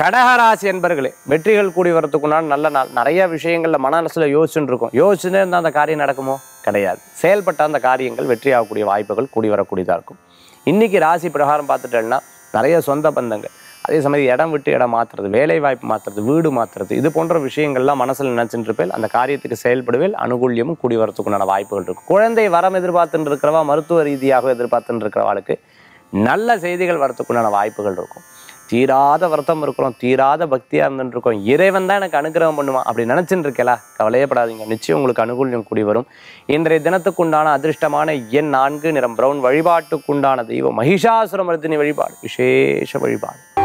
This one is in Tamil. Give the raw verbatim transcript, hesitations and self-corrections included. கடகராசி என்பர்களே வெற்றிகள் கூடி வரதுக்கு நான் நல்ல நாள். நிறைய விஷயங்கள்ல மனசுல யோசிச்சுட்டு யோசிச்சுனே இருந்தா அந்த காரியம் நடக்குமோ? கிடையாது. செயல்பட்ட அந்த காரியங்கள் வெற்றி ஆகக்கூடிய வாய்ப்புகள் கூடி வரக்கூடியதாக இருக்கும். இன்னைக்கு ராசி பிரகாரம் பார்த்துட்டேன்னா நிறைய சொந்த பந்தங்கள், அதே சமயம் இடம் விட்டு இடம் மாற்றுறது, வேலை வாய்ப்பு மாற்றுறது, வீடு மாற்றுறது, இது போன்ற விஷயங்கள்லாம் மனசில் நினச்சிட்டு இருப்பேன். அந்த காரியத்துக்கு செயல்படுவேல் அனுகூல்யமும் கூடி வரத்துக்குண்டான வாய்ப்புகள் இருக்கும். குழந்தை வரம் எதிர்பார்த்துட்டு இருக்கிறவா, மருத்துவ ரீதியாக எதிர்பார்த்துட்டு இருக்கிறவாளுக்கு நல்ல செய்திகள் வரத்துக்குண்டான வாய்ப்புகள் இருக்கும். தீராத விரதம் இருக்கிறோம், தீராத பக்தியாக இருந்துட்டு இருக்கோம், இறைவன் தான் எனக்கு அனுகிரகம் பண்ணுவான் அப்படி நினச்சிட்டு இருக்கலா, கவலையப்படாதீங்க. நிச்சயம் உங்களுக்கு அனுகூல்யம் கூடி வரும். இன்றைய தினத்துக்குண்டான அதிர்ஷ்டமான எண் நான்கு, நிறம் பிரவுன். வழிபாட்டுக்குண்டான தெய்வம் மகிஷாசுரமர்த்தினி வழிபாடு, விசேஷ வழிபாடு.